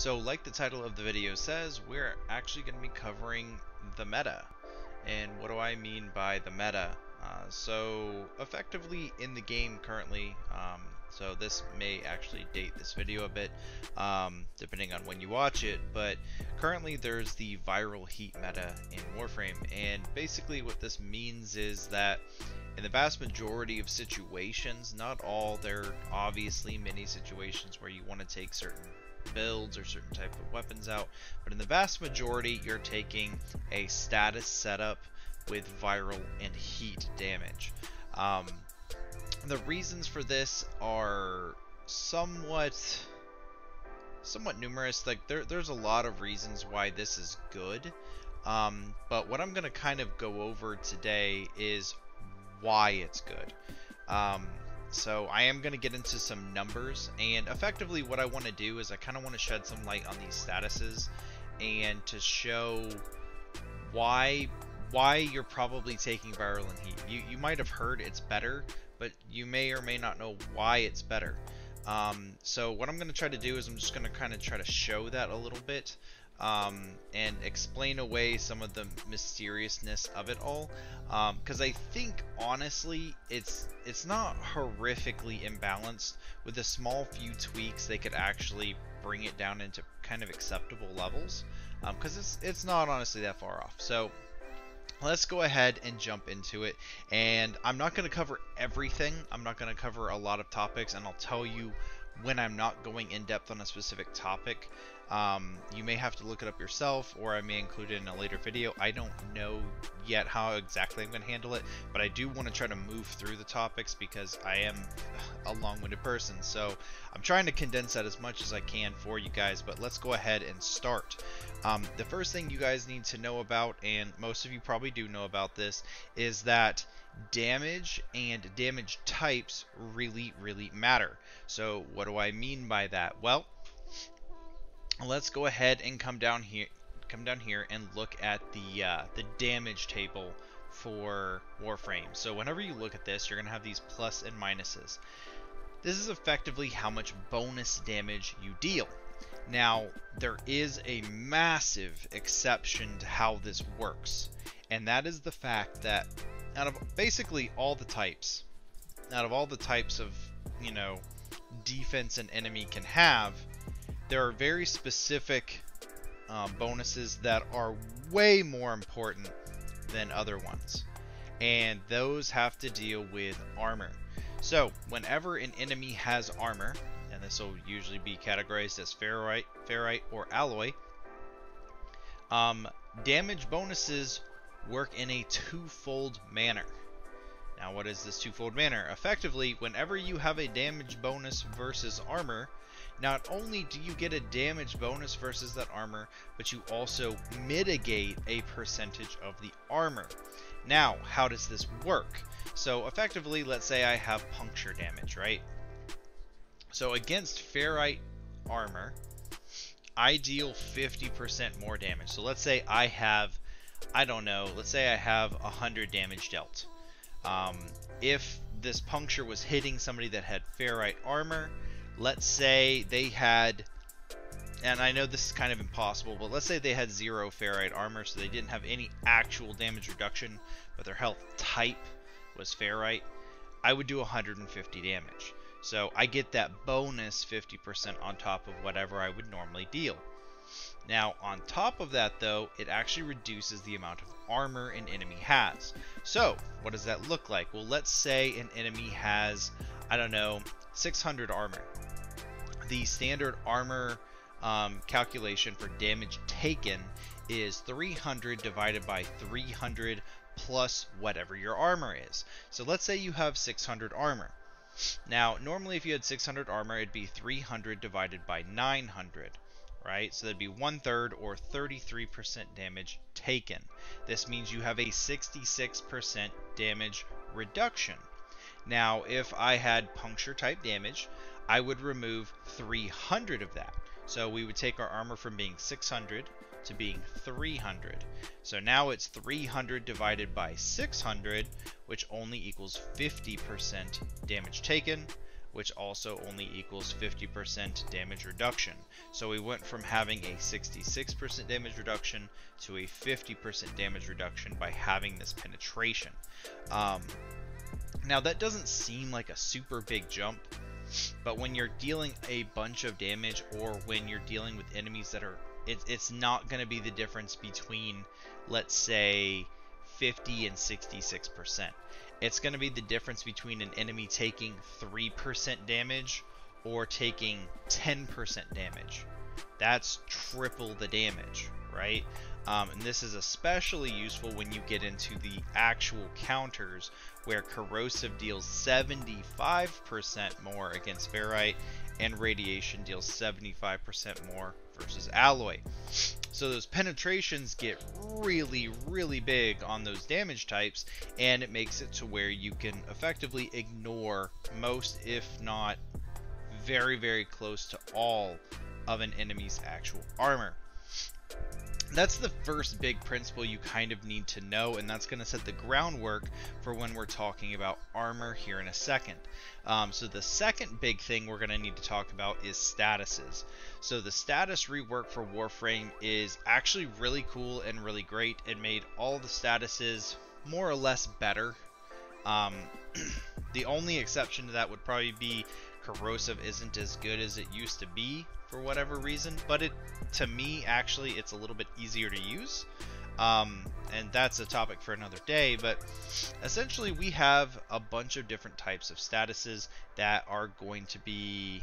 So like the title of the video says, we're actually going to be covering the meta. And what do I mean by the meta? So effectively in the game currently, so this may actually date this video a bit, depending on when you watch it, but currently there's the viral heat meta in Warframe, and basically what this means is that in the vast majority of situations, not all, there are obviously many situations where you want to take certain builds or certain type of weapons out, but in the vast majority you're taking a status setup with viral and heat damage. The reasons for this are somewhat numerous. Like there's a lot of reasons why this is good, but what I'm gonna kind of go over today is why it's good. So I am going to get into some numbers, and effectively what I want to do is I kind of want to shed some light on these statuses and to show why you're probably taking viral and heat. You might have heard it's better, but you may or may not know why it's better. So what I'm going to try to do is I'm just going to kind of try to show that a little bit, and explain away some of the mysteriousness of it all, because I think honestly it's not horrifically imbalanced. With a small few tweaks they could actually bring it down into kind of acceptable levels, because it's not honestly that far off. So let's go ahead and jump into it, and I'm not going to cover everything. I'm not going to cover a lot of topics, and I'll tell you when I'm not going in depth on a specific topic. You may have to look it up yourself, or I may include it in a later video. I don't know yet how exactly I'm going to handle it, but I do want to try to move through the topics because I am a long-winded person, so I'm trying to condense that as much as I can for you guys. But let's go ahead and start. The first thing you guys need to know about, and most of you probably do know about this, is that damage and damage types really matter. So what do I mean by that? Well, let's go ahead and come down here and look at the damage table for Warframe. So whenever you look at this, you're gonna have these plus and minuses. This is effectively how much bonus damage you deal. Now there is a massive exception to how this works, and that is the fact that out of all the types of, you know, defense an enemy can have, there are very specific bonuses that are way more important than other ones, and those have to deal with armor. So whenever an enemy has armor, and this will usually be categorized as ferrite or alloy, damage bonuses work in a twofold manner. Now what is this twofold manner? Effectively, whenever you have a damage bonus versus armor, not only do you get a damage bonus versus that armor, but you also mitigate a percentage of the armor. Now how does this work? So effectively, let's say I have puncture damage, right? So against ferrite armor, I deal 50% more damage. So let's say I have, I don't know, let's say I have 100 damage dealt. If this puncture was hitting somebody that had ferrite armor, let's say they had, and I know this is kind of impossible, but let's say they had 0 ferrite armor, so they didn't have any actual damage reduction, but their health type was ferrite, I would do 150 damage. So I get that bonus 50% on top of whatever I would normally deal. Now on top of that though, it actually reduces the amount of armor an enemy has. So what does that look like? Well, let's say an enemy has, I don't know, 600 armor. The standard armor calculation for damage taken is 300 divided by 300 plus whatever your armor is. So let's say you have 600 armor. Now normally if you had 600 armor, it'd be 300 divided by 900. Right, so that'd be 1/3 or 33% damage taken. This means you have a 66% damage reduction. Now if I had puncture type damage, I would remove 300 of that. So we would take our armor from being 600 to being 300. So now it's 300 divided by 600, which only equals 50% damage taken. which also only equals 50% damage reduction. So we went from having a 66% damage reduction to a 50% damage reduction by having this penetration. Now that doesn't seem like a super big jump, but when you're dealing a bunch of damage, or when you're dealing with enemies that are, it's not going to be the difference between, let's say, 50 and 66%. It's going to be the difference between an enemy taking 3% damage or taking 10% damage. That's triple the damage, right? And this is especially useful when you get into the actual counters, where corrosive deals 75% more against ferrite and radiation deals 75% more versus alloy. So those penetrations get really, really big on those damage types, and it makes it to where you can effectively ignore most, if not very, very close to all of an enemy's actual armor. That's the first big principle you kind of need to know, and that's going to set the groundwork for when we're talking about armor here in a second. So the second big thing we're going to need to talk about is statuses. So the status rework for Warframe is actually really cool and really great. It made all the statuses more or less better. The only exception to that would probably be corrosive isn't as good as it used to be for whatever reason, but it, to me, actually, it's a little bit easier to use, and that's a topic for another day. But essentially, we have a bunch of different types of statuses that are going to be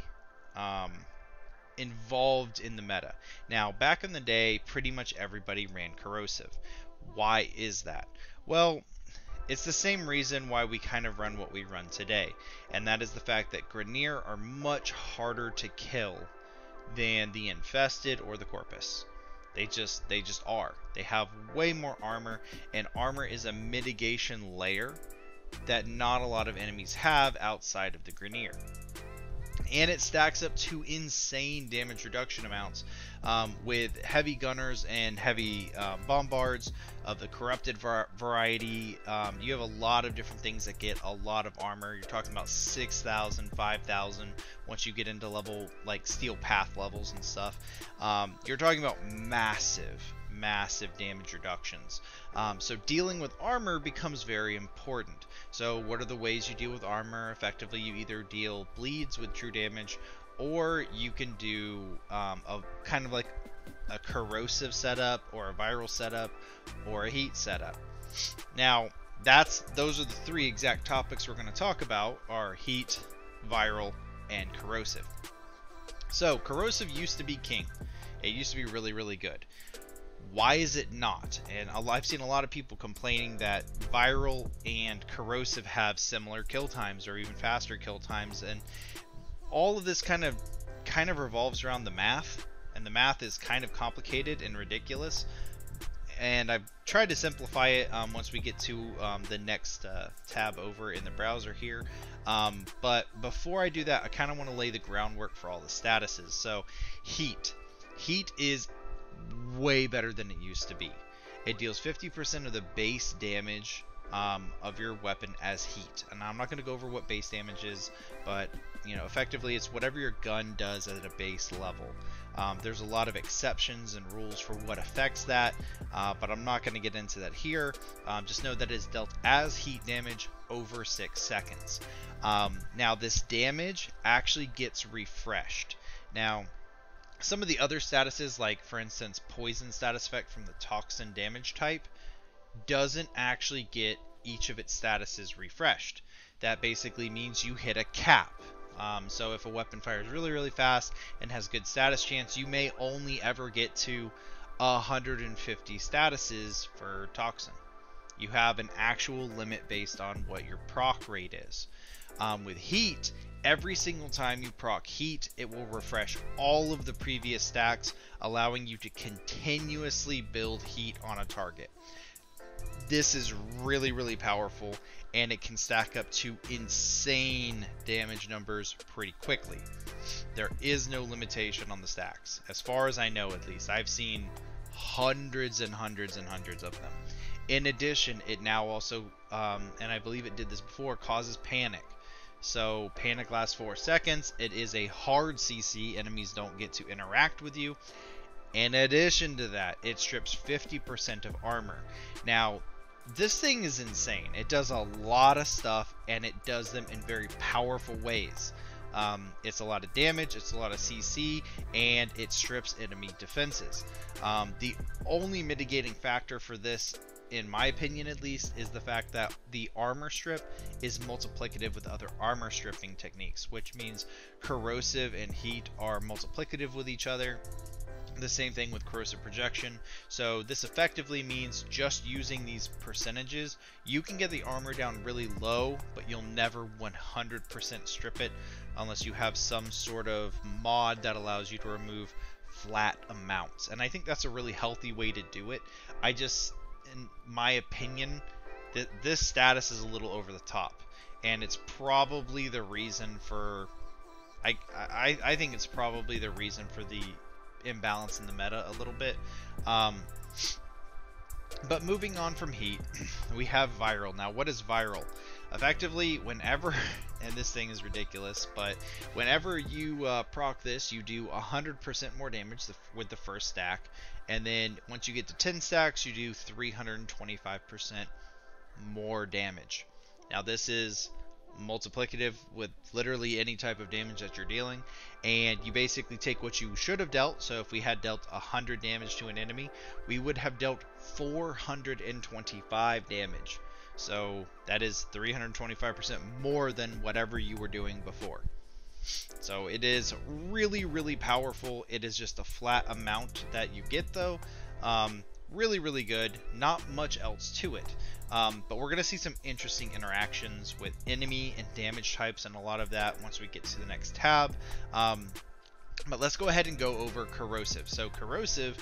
involved in the meta. Now, back in the day, pretty much everybody ran corrosive. Why is that? Well, it's the same reason why we kind of run what we run today, and that is the fact that Grineer are much harder to kill than the Infested or the Corpus. They just are. They have way more armor, and armor is a mitigation layer that not a lot of enemies have outside of the Grineer. And it stacks up to insane damage reduction amounts with heavy gunners and heavy bombards of the corrupted variety. You have a lot of different things that get a lot of armor. You're talking about 6,000, 5,000 once you get into level, like, steel path levels and stuff. You're talking about massive damage reductions. So dealing with armor becomes very important. So what are the ways you deal with armor effectively? You either deal bleeds with true damage, or you can do a kind of like a corrosive setup, or a viral setup, or a heat setup. Now, those are the three exact topics we're going to talk about, are heat, viral, and corrosive. So corrosive used to be king. It used to be really, really good. Why is it not? And I've seen a lot of people complaining that viral and corrosive have similar kill times, or even faster kill times, and all of this kind of revolves around the math, and the math is kind of complicated and ridiculous, and I've tried to simplify it once we get to the next tab over in the browser here. But before I do that, I kind of want to lay the groundwork for all the statuses. So heat is way better than it used to be. It deals 50% of the base damage of your weapon as heat, and I'm not going to go over what base damage is, but you know, effectively it's whatever your gun does at a base level. There's a lot of exceptions and rules for what affects that, but I'm not going to get into that here. Just know that it's dealt as heat damage over 6 seconds. Now this damage actually gets refreshed. Now some of the other statuses, like for instance poison status effect from the toxin damage type, doesn't actually get each of its statuses refreshed. That basically means you hit a cap. So if a weapon fires really, really fast and has good status chance, you may only ever get to 150 statuses for toxin. You have an actual limit based on what your proc rate is. With heat, every single time you proc heat, it will refresh all of the previous stacks, allowing you to continuously build heat on a target. This is really, really powerful, and it can stack up to insane damage numbers pretty quickly. There is no limitation on the stacks, as far as I know at least. I've seen hundreds and hundreds and hundreds of them. In addition, it now also, and I believe it did this before, causes panic. So panic lasts 4 seconds. It is a hard CC. Enemies don't get to interact with you. In addition to that, it strips 50% of armor. Now, this thing is insane. It does a lot of stuff, and it does them in very powerful ways. It's a lot of damage, it's a lot of CC, and it strips enemy defenses. The only mitigating factor for this, in my opinion at least, is the fact that the armor strip is multiplicative with other armor stripping techniques, which means corrosive and heat are multiplicative with each other. The same thing with corrosive projection. So this effectively means just using these percentages, you can get the armor down really low, but you'll never 100% strip it unless you have some sort of mod that allows you to remove flat amounts. And I think that's a really healthy way to do it. I just, in my opinion, this status is a little over the top, and it's probably the reason for, I think it's probably the reason for the imbalance in the meta a little bit. But moving on from heat, we have viral. Now, what is viral? Effectively, whenever, and this thing is ridiculous, but whenever you proc this, you do 100% more damage with the first stack, and then once you get to 10 stacks, you do 325% more damage. Now, this is multiplicative with literally any type of damage that you're dealing, and you basically take what you should have dealt. So if we had dealt 100 damage to an enemy, we would have dealt 425 damage. So that is 325% more than whatever you were doing before. So it is really, really powerful. It is just a flat amount that you get, though. Really, really good. Not much else to it. But we're going to see some interesting interactions with enemy and damage types and a lot of that once we get to the next tab. But let's go ahead and go over corrosive. So corrosive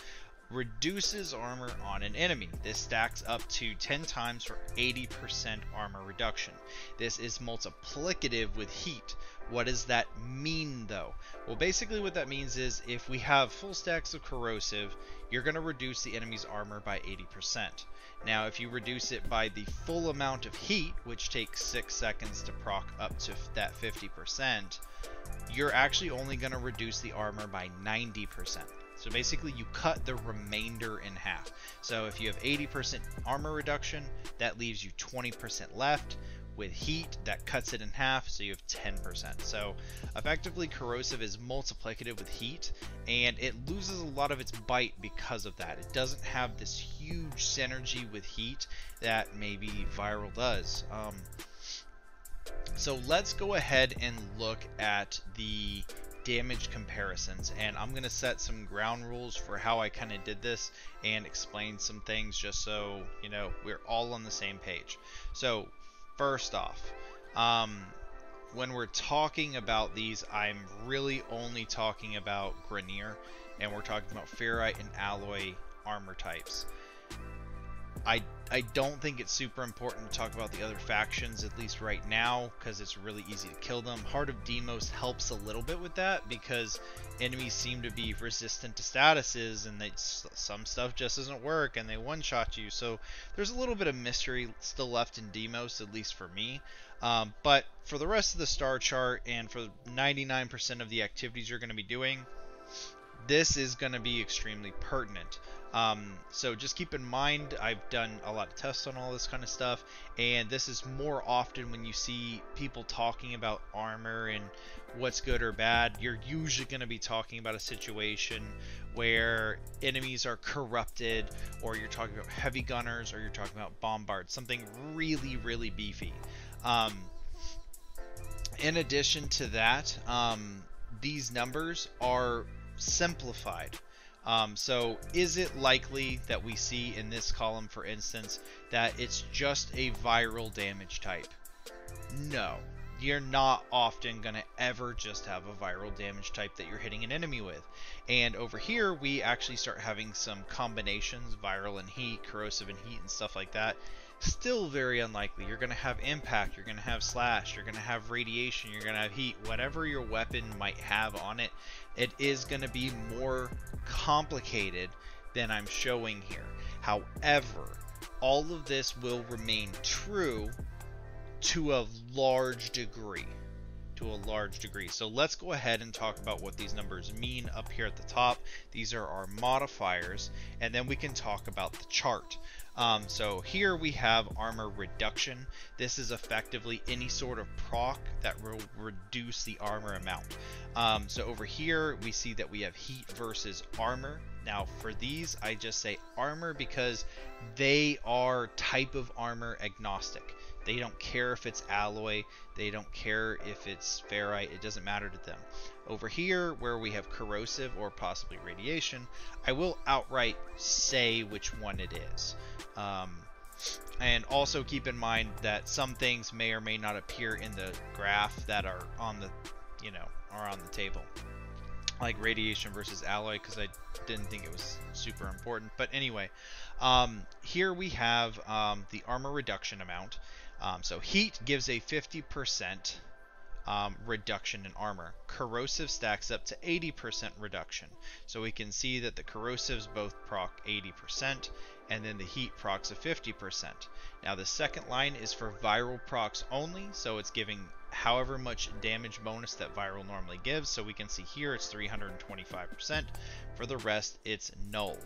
reduces armor on an enemy. This stacks up to 10 times for 80% armor reduction. This is multiplicative with heat. What does that mean, though? Well, basically what that means is if we have full stacks of corrosive, you're going to reduce the enemy's armor by 80%. Now, if you reduce it by the full amount of heat, which takes 6 seconds to proc up to that 50%, you're actually only going to reduce the armor by 90%. So basically you cut the remainder in half. So if you have 80% armor reduction, that leaves you 20% left. With heat, that cuts it in half, so you have 10%. So effectively corrosive is multiplicative with heat, and it loses a lot of its bite because of that. It doesn't have this huge synergy with heat that maybe viral does. So let's go ahead and look at the damage comparisons, and I'm gonna set some ground rules for how I kind of did this and explain some things just so you know we're all on the same page. So first off, when we're talking about these, I'm really only talking about Grineer, and we're talking about ferrite and alloy armor types. I don't think it's super important to talk about the other factions, at least right now, because it's really easy to kill them. Heart of Deimos helps a little bit with that because enemies seem to be resistant to statuses, and some stuff just doesn't work, and they one-shot you. So there's a little bit of mystery still left in Deimos, at least for me. But for the rest of the star chart and for 99% of the activities you're going to be doing, this is going to be extremely pertinent. So just keep in mind, I've done a lot of tests on all this kind of stuff, and this is more often when you see people talking about armor and what's good or bad. You're usually going to be talking about a situation where enemies are corrupted, or you're talking about heavy gunners, or you're talking about bombards, something really, really beefy. In addition to that, these numbers are simplified. So is it likely that we see in this column, for instance, that it's just a viral damage type? No, you're not often going to ever just have a viral damage type that you're hitting an enemy with. And over here, we actually start having some combinations, viral and heat, corrosive and heat, and stuff like that. Still very unlikely. You're going to have impact, you're going to have slash, you're going to have radiation, you're going to have heat. Whatever your weapon might have on it, it is going to be more complicated than I'm showing here. However, all of this will remain true to a large degree. to a large degree. So let's go ahead and talk about what these numbers mean up here at the top. These are our modifiers, and then we can talk about the chart. So here we have armor reduction. This is effectively any sort of proc that will reduce the armor amount. So over here we see that we have heat versus armor. Now for these I just say armor because they are type of armor agnostic. They don't care if it's alloy, they don't care if it's ferrite, it doesn't matter to them. Over here where we have corrosive or possibly radiation, I will outright say which one it is. And also keep in mind that some things may or may not appear in the graph that are on the, you know, are on the table. Like radiation versus alloy, because I didn't think it was super important. But anyway, here we have the armor reduction amount. So heat gives a 50% reduction in armor. Corrosive stacks up to 80% reduction. So we can see that the corrosives both proc 80%, and then the heat procs a 50%. Now the second line is for viral procs only, so it's giving however much damage bonus that viral normally gives. So we can see here it's 325%. For the rest, it's null.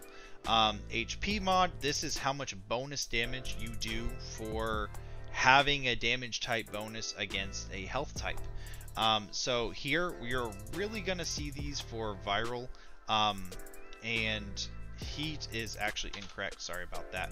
HP mod, this is how much bonus damage you do for having a damage type bonus against a health type. So here we are really going to see these for viral, and heat is actually incorrect. Sorry about that.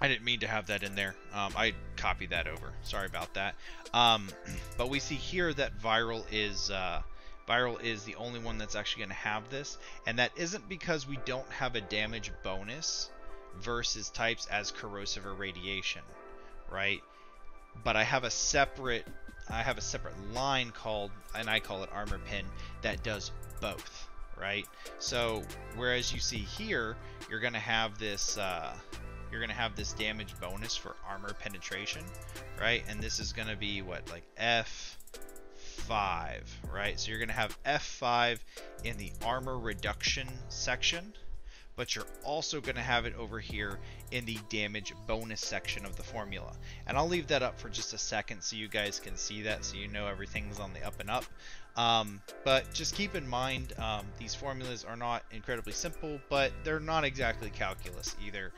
I didn't mean to have that in there. I copied that over. Sorry about that. But we see here that viral is the only one that's actually going to have this, and that isn't because we don't have a damage bonus versus types as corrosive or radiation, right? But I have a separate line called, and I call it armor pin, that does both, right? So whereas you see here, you're going to have this damage bonus for armor penetration, right? And this is going to be what, like F5, right? So you're going to have F5 in the armor reduction section, but you're also going to have it over here in the damage bonus section of the formula. And I'll leave that up for just a second so you guys can see that, so you know everything's on the up and up. But just keep in mind, these formulas are not incredibly simple, but they're not exactly calculus either.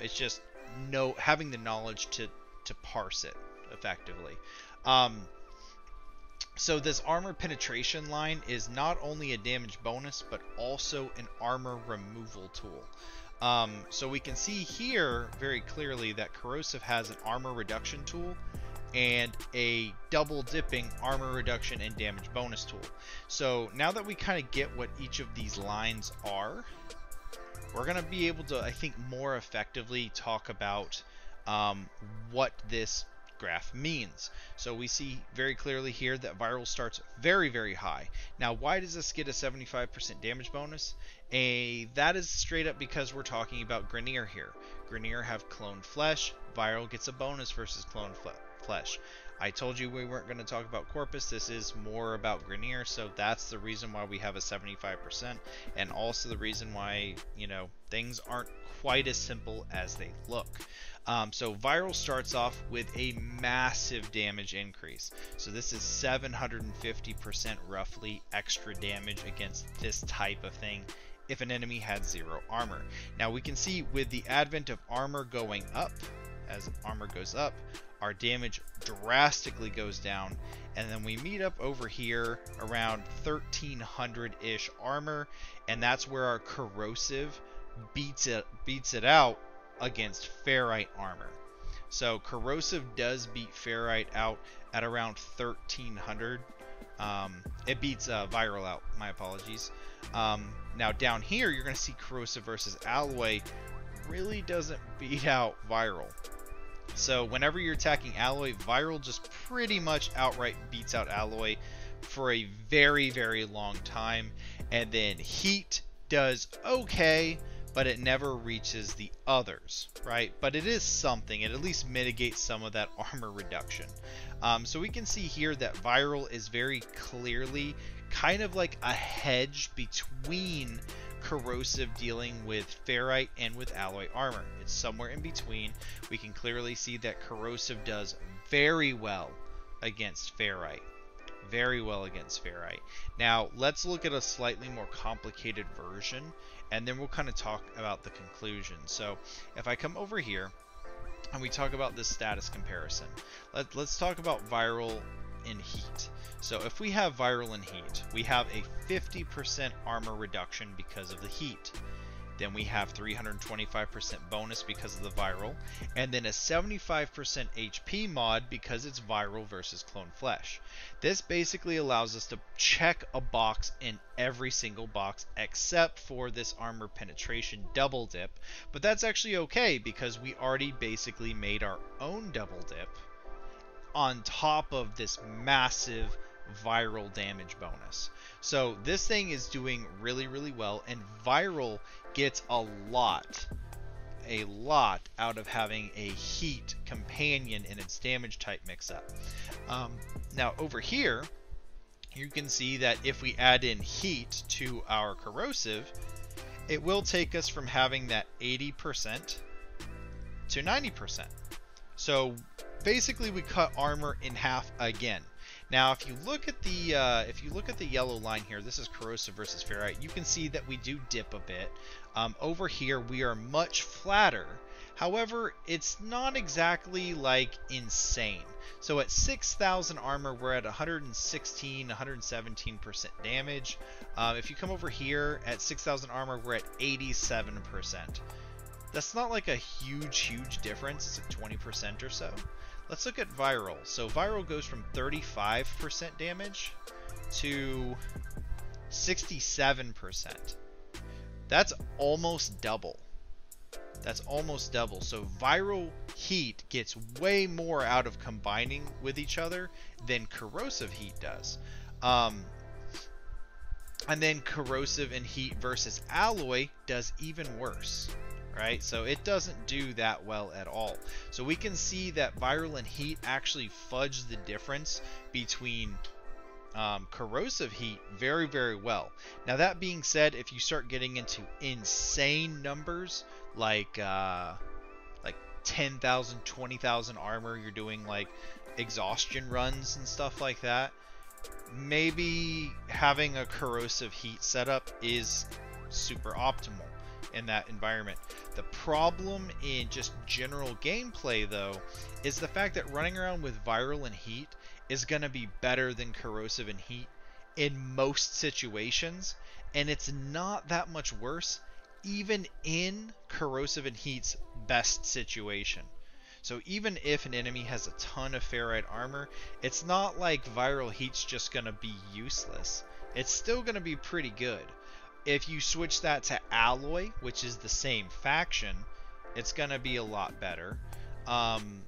It's just having the knowledge to parse it effectively. So this armor penetration line is not only a damage bonus, but also an armor removal tool. So we can see here very clearly that corrosive has an armor reduction tool and a double dipping armor reduction and damage bonus tool. So now that we kind of get what each of these lines are, we're going to be able to, I think, more effectively talk about what this graph means. So we see very clearly here that viral starts very, very high. Now, why does this get a 75% damage bonus? That is straight up because we're talking about Grineer here. Grineer have cloned flesh. Viral gets a bonus versus cloned flesh. I told you we weren't going to talk about Corpus. This is more about Grineer, so that's the reason why we have a 75%, and also the reason why, you know, things aren't quite as simple as they look. So viral starts off with a massive damage increase. So this is 750% roughly extra damage against this type of thing if an enemy had zero armor. Now we can see with the advent of armor going up, as armor goes up, our damage drastically goes down, and then we meet up over here around 1300-ish armor, and that's where our corrosive beats it out against ferrite armor. So corrosive does beat ferrite out at around 1300. It beats viral out, my apologies. Now down here you're going to see corrosive versus alloy really doesn't beat out viral. So whenever you're attacking alloy, viral just pretty much outright beats out alloy for a very, very long time, and then heat does okay, but it never reaches the others, right? But it is something. It at least mitigates some of that armor reduction. So we can see here that viral is very clearly kind of like a hedge between corrosive dealing with ferrite and with alloy armor. It's somewhere in between. We can clearly see that corrosive does very well against ferrite. Very well against ferrite. Now let's look at a slightly more complicated version, and then we'll kind of talk about the conclusion. So if I come over here and we talk about this status comparison, let's talk about viral and heat. So if we have viral and heat, we have a 50% armor reduction because of the heat. Then we have 325% bonus because of the viral, and then a 75% HP mod because it's viral versus cloned flesh. This basically allows us to check a box in every single box except for this armor penetration double dip, but that's actually okay because we already basically made our own double dip on top of this massive viral damage bonus. So this thing is doing really, really well, and viral gets a lot out of having a heat companion in its damage type mix-up. Now over here you can see that if we add in heat to our corrosive, it will take us from having that 80% to 90%. So basically we cut armor in half again. Now, if you look at the yellow line here, this is corrosive versus ferrite. You can see that we do dip a bit. Over here, we are much flatter. However, it's not exactly like insane. So at 6,000 armor, we're at 116, 117% damage. If you come over here at 6,000 armor, we're at 87%. That's not like a huge, huge difference. It's like 20% or so. Let's look at viral. So viral goes from 35% damage to 67%. That's almost double. That's almost double. So viral heat gets way more out of combining with each other than corrosive heat does. And then corrosive and heat versus alloy does even worse. Right, so it doesn't do that well at all. So we can see that viral and heat actually fudge the difference between corrosive heat very, very well. Now that being said, if you start getting into insane numbers like 10,000, 20,000 armor, you're doing like exhaustion runs and stuff like that, maybe having a corrosive heat setup is super optimal in that environment. The problem in just general gameplay though is the fact that running around with viral and heat is going to be better than corrosive and heat in most situations, and it's not that much worse even in corrosive and heat's best situation. So even if an enemy has a ton of ferrite armor, it's not like viral heat's just going to be useless. It's still going to be pretty good. If you switch that to alloy, which is the same faction, it's going to be a lot better. And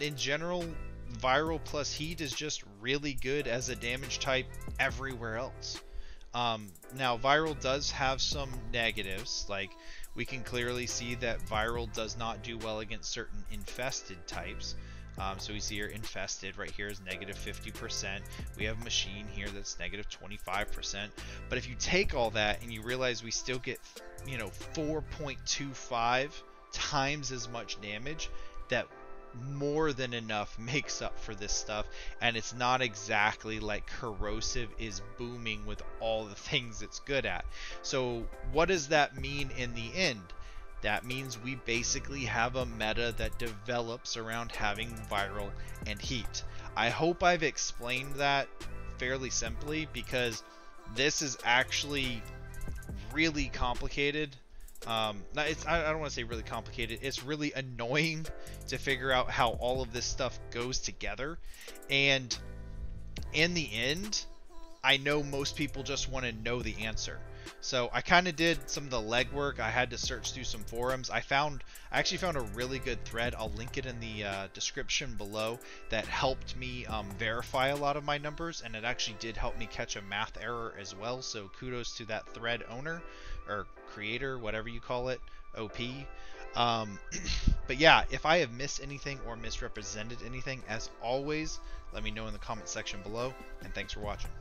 in general, viral plus heat is just really good as a damage type everywhere else. Now, viral does have some negatives. Like, we can clearly see that viral does not do well against certain infested types. So we see here infested right here is negative 50%. We have machine here that's negative 25%. But if you take all that and you realize we still get, you know, 4.25 times as much damage, that more than enough makes up for this stuff. And it's not exactly like corrosive is booming with all the things it's good at. So what does that mean in the end? That means we basically have a meta that develops around having viral and heat. I hope I've explained that fairly simply, because this is actually really complicated. I don't want to say really complicated. It's really annoying to figure out how all of this stuff goes together. And in the end, I know most people just want to know the answer. So I kind of did some of the legwork. I had to search through some forums. I actually found a really good thread. I'll link it in the description below that helped me verify a lot of my numbers, and it actually did help me catch a math error as well. So kudos to that thread owner or creator, whatever you call it, OP. But yeah, if I have missed anything or misrepresented anything, as always, let me know in the comment section below, and thanks for watching.